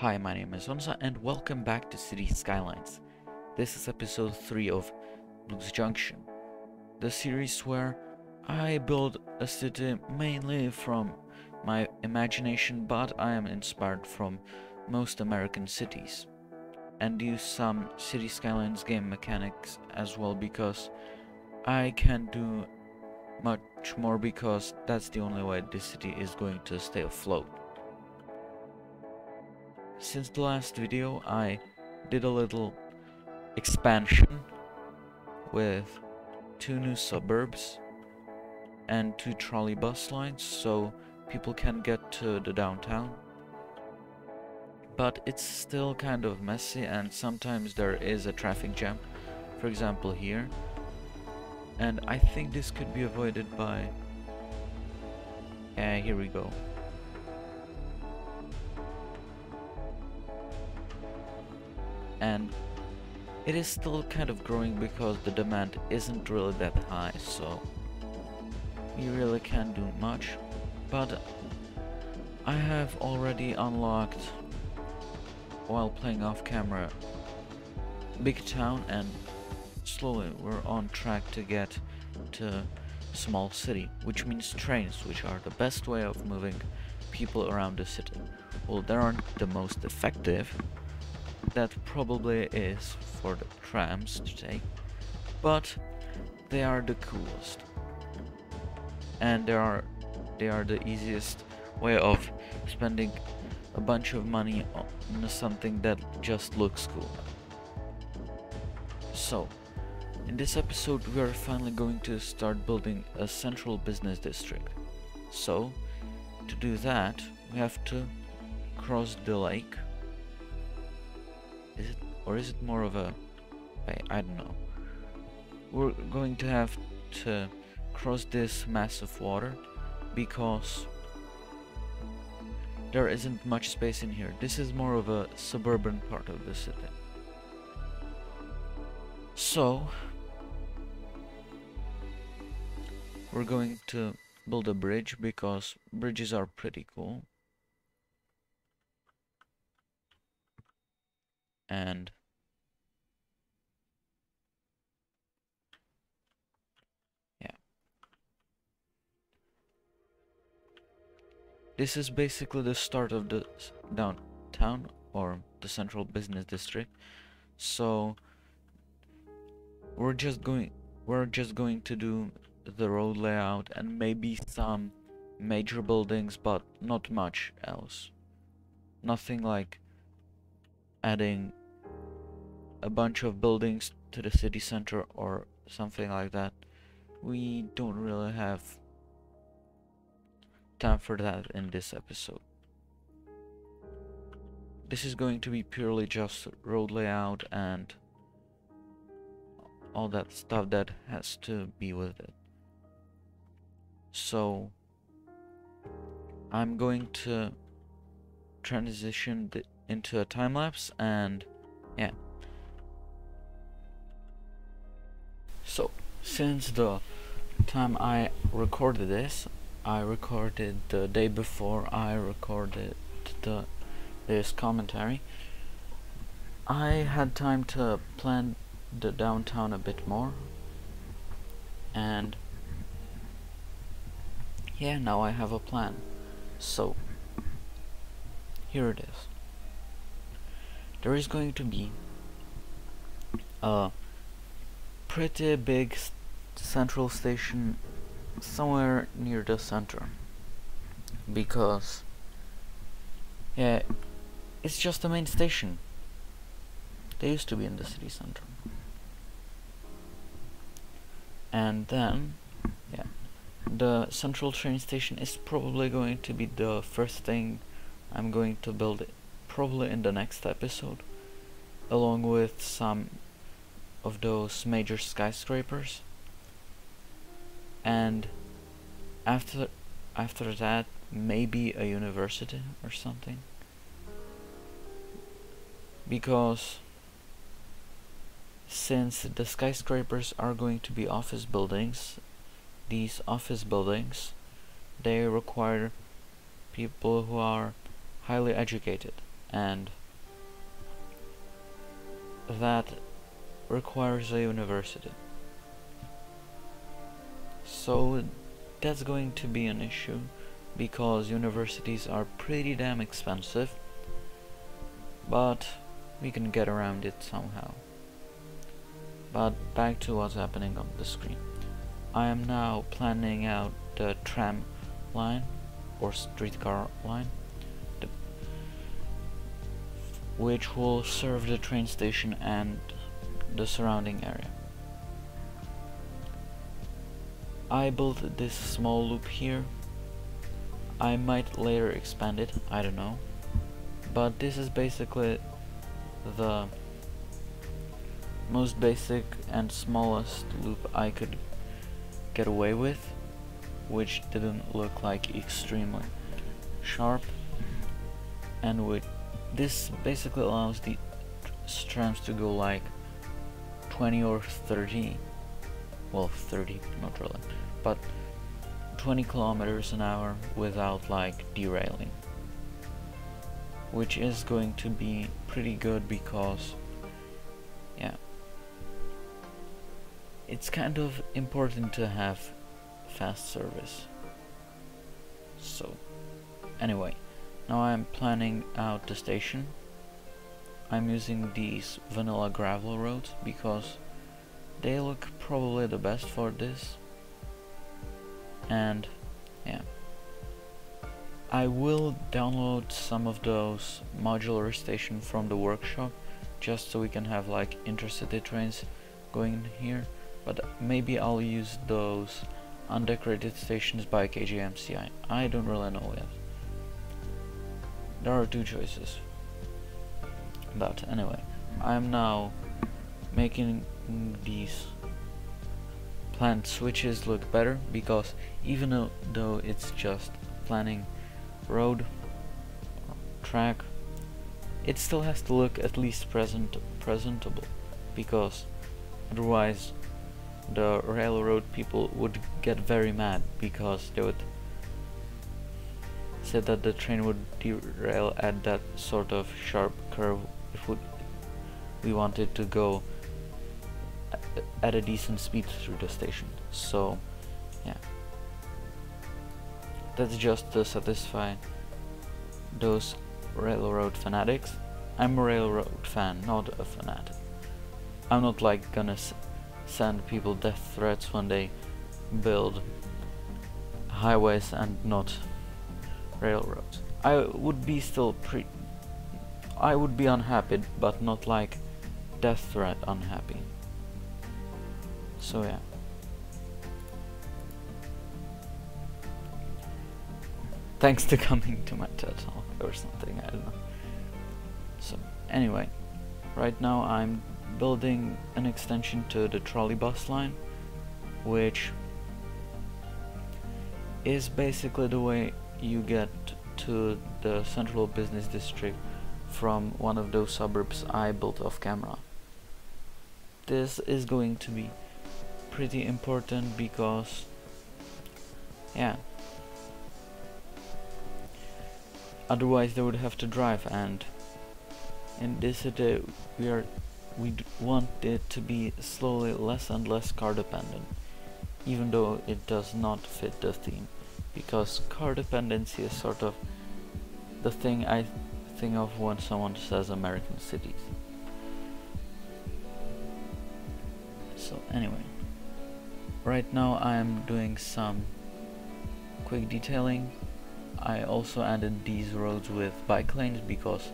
Hi, my name is Honza and welcome back to Cities: Skylines. This is episode 3 of Blues Junction, the series where I build a city mainly from my imagination, but I am inspired from most American cities and use some Cities: Skylines game mechanics as well, because I can't do much more, because that's the only way this city is going to stay afloat. Since the last video, I did a little expansion with 2 new suburbs and 2 trolley bus lines, so people can get to the downtown. But it's still kind of messy and sometimes there is a traffic jam, for example here. And I think this could be avoided by... here we go. And it is still kind of growing because the demand isn't really that high, so you really can't do much. But I have already unlocked, while playing off camera, Big Town, and slowly we're on track to get to Small City, which means trains, which are the best way of moving people around the city. Well, they aren't the most effective. That probably is for the trams to take, but they are the coolest and they are the easiest way of spending a bunch of money on something that just looks cool. So in this episode we are finally going to start building a central business district. So to do that we have to cross the lake. Is it, or is it more of a... I don't know. We're going to have to cross this mass of water because there isn't much space in here. This is more of a suburban part of the city. So we're going to build a bridge because bridges are pretty cool. And yeah, this is basically the start of the downtown or the central business district. So we're just going to do the road layout and maybe some major buildings, but not much else. Nothing like adding a bunch of buildings to the city center or something like that. We don't really have time for that in this episode. This is going to be purely just road layout and all that stuff that has to be with it. So I'm going to transition into a time-lapse, and yeah. So since the time I recorded this, I recorded the day before I recorded this commentary, I had time to plan the downtown a bit more, and yeah, now I have a plan. So here it is. There is going to be a pretty big central station somewhere near the center, because yeah, it's just the main station. They used to be in the city center. And then yeah, the central train station is probably going to be the first thing I'm going to build it. Probably in the next episode, along with some of those major skyscrapers, and after that maybe a university or something, because since the skyscrapers are going to be office buildings, these office buildings, they require people who are highly educated. and that requires a university. So that's going to be an issue because universities are pretty damn expensive, but we can get around it somehow. But back to what's happening on the screen. I am now planning out the tram line or streetcar line, which will serve the train station and the surrounding area. I built this small loop here. I might later expand it, I don't know. But this is basically the most basic and smallest loop I could get away with, which didn't look like extremely sharp, and with this basically allows the trams to go like 20 or 30, well 30 not really, but 20 kilometers an hour without like derailing, which is going to be pretty good because yeah, it's kind of important to have fast service. So anyway, now I'm planning out the station. I'm using these vanilla gravel roads because they look probably the best for this. And yeah, I will download some of those modular stations from the workshop just so we can have like intercity trains going here, but maybe I'll use those undecorated stations by KGMCI. I don't really know yet. There are two choices. But anyway, I'm now making these plant switches look better because even though it's just planning road track, it still has to look at least presentable, because otherwise the railroad people would get very mad because they would say that the train would derail at that sort of sharp curve if we wanted to go at a decent speed through the station. So yeah, that's just to satisfy those railroad fanatics. I'm a railroad fan, not a fanatic. I'm not like gonna send people death threats when they build highways and not railroads. I would be unhappy, but not like death threat unhappy. So yeah, thanks to coming to my TED Talk or something, I don't know. So anyway, right now I'm building an extension to the trolley bus line, which is basically the way you get to the central business district from one of those suburbs I built off camera. This is going to be pretty important because yeah, otherwise they would have to drive, and in this city we want it to be slowly less and less car dependent, even though it does not fit the theme, because car dependency is sort of the thing I think of when someone says American cities. So anyway, right now I am doing some quick detailing. I also added these roads with bike lanes because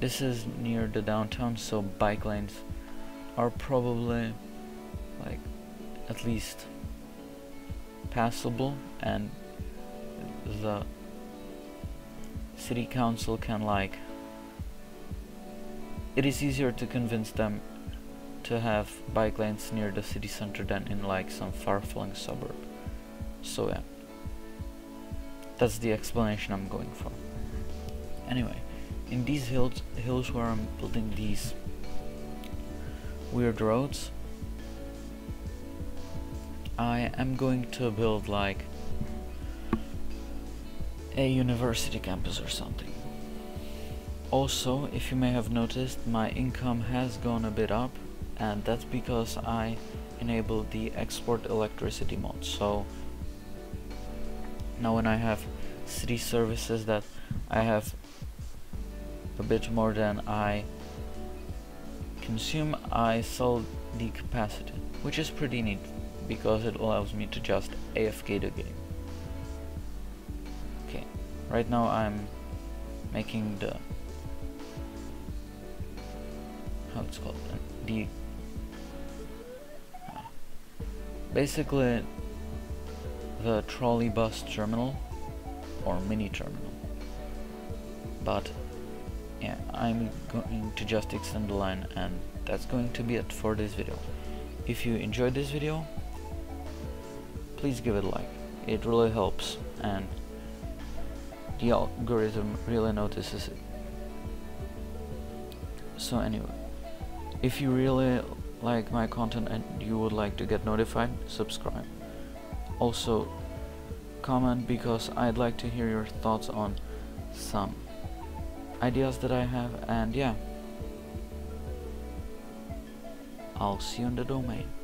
this is near the downtown, so bike lanes are probably like at least passable, and the city council can like, it is easier to convince them to have bike lanes near the city center than in like some far-flung suburb. So yeah, that's the explanation I'm going for. Anyway, in these hills where I'm building these weird roads, I am going to build like a university campus or something. Also, if you may have noticed, my income has gone a bit up, and that's because I enabled the export electricity mod. So now when I have city services, that I have a bit more than I consume, I sold the capacity, which is pretty neat because it allows me to just AFK the game. Okay, right now I'm making the basically the trolley bus terminal or mini terminal, but yeah, I'm going to just extend the line, and that's going to be it for this video. If you enjoyed this video, please give it a like, it really helps and the algorithm really notices it. So anyway, if you really like my content and you would like to get notified, subscribe. Also comment, because I'd like to hear your thoughts on some ideas that I have, and yeah, I'll see you on the domain.